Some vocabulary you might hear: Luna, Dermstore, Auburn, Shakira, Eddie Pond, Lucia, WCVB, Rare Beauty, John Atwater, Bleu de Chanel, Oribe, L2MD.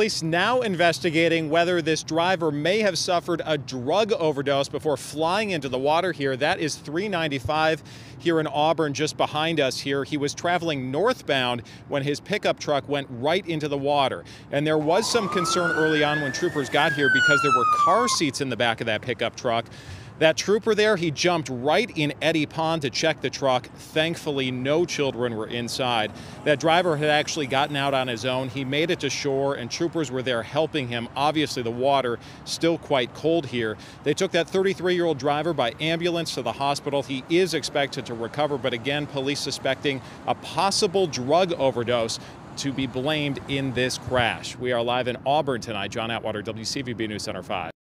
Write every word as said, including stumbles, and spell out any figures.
Police now investigating whether this driver may have suffered a drug overdose before flying into the water here. That is three ninety-five here in Auburn, just behind us here. He was traveling northbound when his pickup truck went right into the water. And there was some concern early on when troopers got here because there were car seats in the back of that pickup truck. That trooper there, he jumped right in Eddie Pond to check the truck. Thankfully, no children were inside. That driver had actually gotten out on his own. He made it to shore, and troopers were there helping him. Obviously, the water still quite cold here. They took that thirty-three-year-old driver by ambulance to the hospital. He is expected to recover, but again, police suspecting a possible drug overdose to be blamed in this crash. We are live in Auburn tonight. John Atwater, W C V B News Center five.